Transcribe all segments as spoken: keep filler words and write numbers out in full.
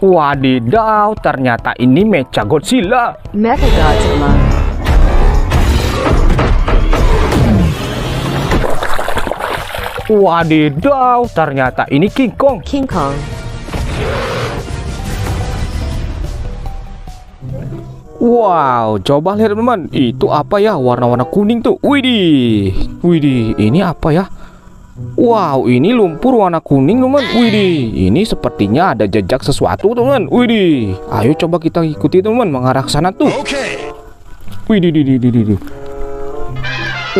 Wadidaw, ternyata ini Mechagodzilla. Mechagodzilla. Wadidaw, ternyata ini King Kong. King Kong. Wow, coba lihat teman-teman, itu apa ya warna-warna kuning tuh? Widih, widih, ini apa ya? Wow, ini lumpur warna kuning teman. Widih, ini sepertinya ada jejak sesuatu teman. Widih, ayo coba kita ikuti teman, mengarah ke sana tuh. Oke. Widih, widih, widih, widih.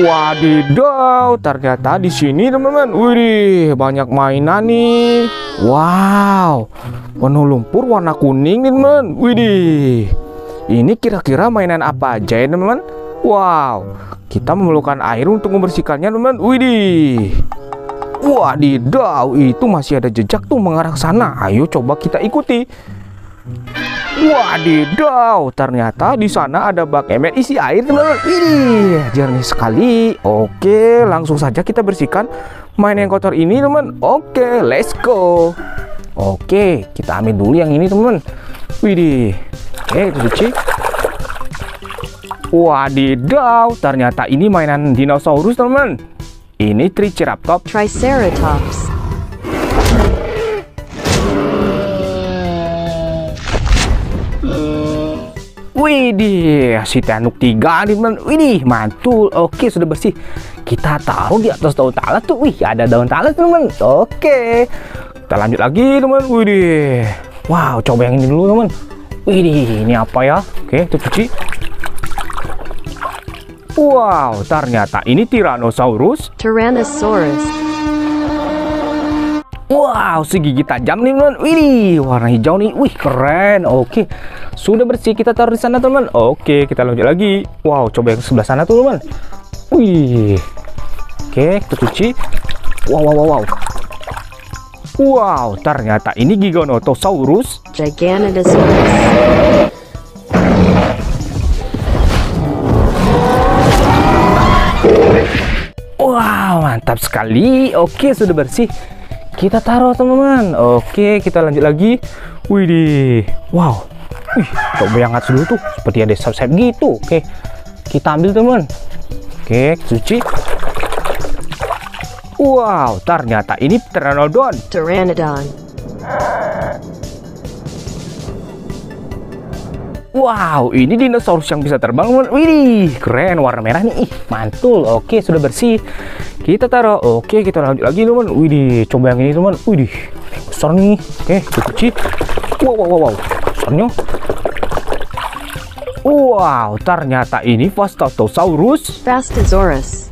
Wadidaw, ternyata di sini teman-teman. Widih, banyak mainan nih. Wow, penuh lumpur warna kuning nih teman. Widih, ini kira-kira mainan apa aja ya teman-teman? Wow, kita memerlukan air untuk membersihkannya teman-teman. Widih. Wadidaw, itu masih ada jejak tuh mengarah ke sana. Ayo coba kita ikuti. Wadidaw, ternyata di sana ada bak ember isi air teman-teman. Ini jernih sekali. Oke, langsung saja kita bersihkan mainan yang kotor ini teman. Oke, let's go. Oke, kita ambil dulu yang ini teman. Widih. Eh, itu cuci. Wadidaw, ternyata ini mainan dinosaurus teman. Ini Triceratops. Triceratops. Widih, si Tanuk tiga nih teman. Widih, mantul. Oke, sudah bersih. Kita taruh di atas daun talas tuh. Wih, ada daun talas teman. Oke, kita lanjut lagi teman. Widih. Wow, coba yang ini dulu teman. Widih, ini apa ya? Oke, itu cuci. Wow, ternyata ini Tyrannosaurus. Tyrannosaurus. Wow, segigi tajam nih teman. Widih, warna hijau nih. Wih, keren. Oke, sudah bersih, kita taruh di sana teman. Oke, kita lanjut lagi. Wow, coba yang sebelah sana tuh teman. Wih. Oke, kita cuci. Wow, wow, wow, wow. Wow, ternyata ini Giganotosaurus. Giganotosaurus. Wow, mantap sekali. Oke, sudah bersih. Kita taruh teman-teman. Oke, kita lanjut lagi. Widih. Wow. Wih, coba yang angkat dulu tuh. Seperti ada sayap-sayap gitu. Oke, kita ambil teman. Oke, cuci. Wow, ternyata ini Pteranodon. Pteranodon. Wow, ini dinosaurus yang bisa terbang. Widih, keren, warna merah nih. Ih, mantul. Oke, sudah bersih. Kita taruh. Oke, kita lanjut lagi, teman. Widih, coba yang ini, teman. Widih, besar nih. Oke, cuci. Wow, wow, wow, wow. Besarnya. Wow, ternyata ini Vastatosaurus. Vastatosaurus.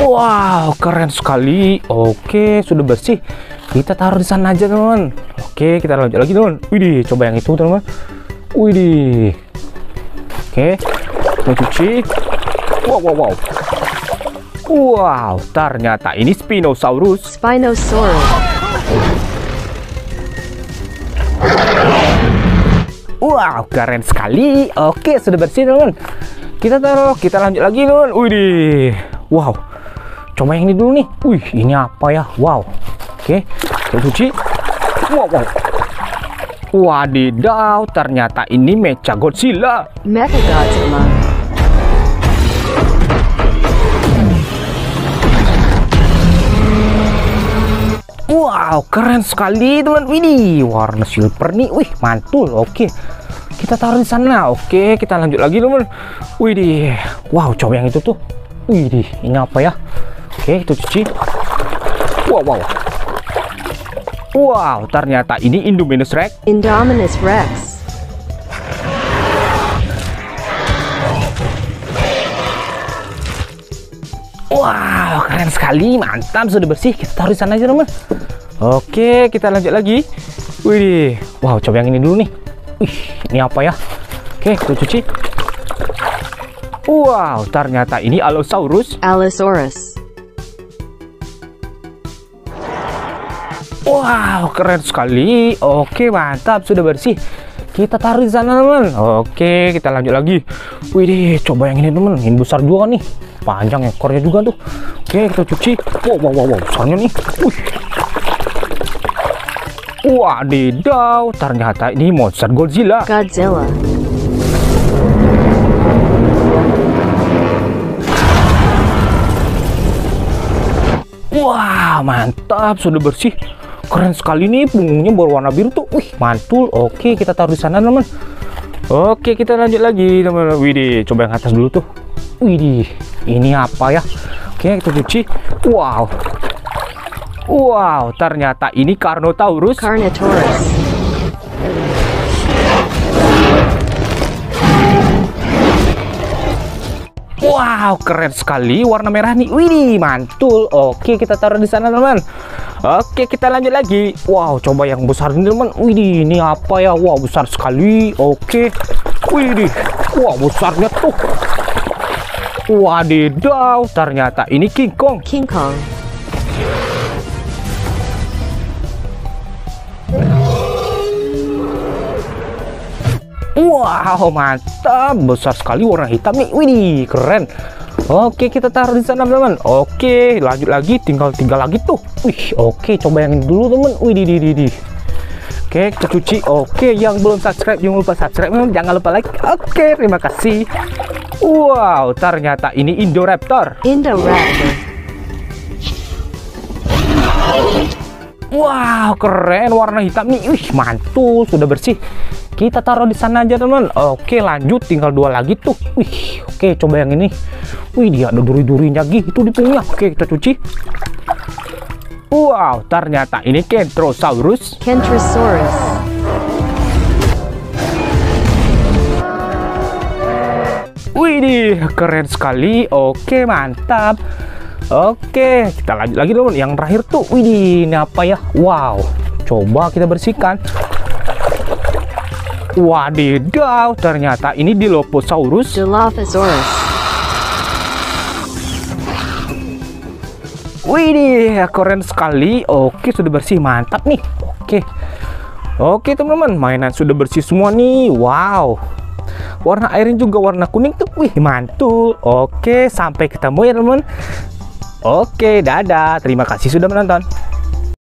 Wow, keren sekali. Oke, sudah bersih. Kita taruh di sana aja, teman. Oke, kita lanjut lagi, teman. Widih, coba yang itu, teman. Widih. Oke, kita cuci. Wow, wow, wow. Wow, ternyata ini Spinosaurus. Spinosaurus. Wow, keren sekali. Oke, sudah bersih, teman. Kita taruh, kita lanjut lagi, teman. Widih. Wow. Coba yang ini dulu nih. Wih, ini apa ya? Wow. Oke, kita cuci. Wow, wow. Wadidaw, ternyata ini Mechagodzilla. Mechagodzilla. Wow, keren sekali teman. Widih, warna silver nih. Wih, mantul. Oke, kita taruh di sana. Oke, kita lanjut lagi teman. Widih. Wow, coba yang itu tuh. Widih, ini apa ya? Oke, kita cuci. Wow, wow. Wow, ternyata ini Indominus Rex. Indominus Rex. Wow, keren sekali, mantap, sudah bersih. Kita taruh di sana aja, teman. Oke, kita lanjut lagi. Wih, wow, coba yang ini dulu nih. Wih, ini apa ya? Oke, kita cuci. Wow, ternyata ini Allosaurus. Allosaurus. Wow, keren sekali. Oke, mantap, sudah bersih. Kita taruh di sana, teman. Oke, kita lanjut lagi. Widih, coba yang ini, teman. Ini besar juga nih. Panjang ekornya juga tuh. Oke, kita cuci. Wow, wow, wow, wow. Besarnya nih. Wih. Wadidaw, ternyata ini monster Godzilla. Godzilla. Wah, mantap, sudah bersih. Keren sekali nih, punggungnya berwarna biru tuh. Wih, mantul. Oke, kita taruh di sana, teman. Oke, kita lanjut lagi, teman. Widih, coba yang atas dulu tuh. Widih, ini apa ya? Oke, kita cuci. Wow. Wow, ternyata ini Carnotaurus. Carnotaurus. Wow, keren sekali warna merah nih. Wih, mantul. Oke, kita taruh di sana, teman. Oke, kita lanjut lagi. Wow, coba yang besar ini, teman. Wih, ini apa ya? Wow, besar sekali. Oke. Wih, wow, besarnya tuh. Wadidaw, ternyata ini King Kong. King Kong. Wow, mantap, besar sekali warna hitam nih. Widih, keren. Oke, kita taruh di sana, teman. Oke, lanjut lagi, tinggal tiga lagi tuh. Wih, oke, coba yang dulu, teman. Widih, widih, widih. Oke, kita cuci. Oke, yang belum subscribe jangan lupa subscribe, teman. Jangan lupa like. Oke, terima kasih. Wow, ternyata ini Indoraptor. Indoraptor. Wow, keren warna hitam nih. Wih, mantul, sudah bersih. Kita taruh di sana aja, teman. Oke, lanjut, tinggal dua lagi tuh. Wih, oke, coba yang ini. Wih, dia ada duri-durinya gitu di punggungnya. Oke, kita cuci. Wow, ternyata ini Kentrosaurus. Kentrosaurus. Wih, keren sekali. Oke, mantap. Oke, kita lanjut lagi, teman. Yang terakhir tuh. Wih, ini apa ya? Wow, coba kita bersihkan. Wadidaw, ternyata ini Dilophosaurus. Dilophosaurus. Widih, keren sekali. Oke, sudah bersih, mantap nih. Oke, oke, teman-teman, mainan sudah bersih semua nih. Wow, warna airnya juga warna kuning tuh. Wih, mantul. Oke, sampai ketemu ya, teman-teman. Oke, dadah. Terima kasih sudah menonton.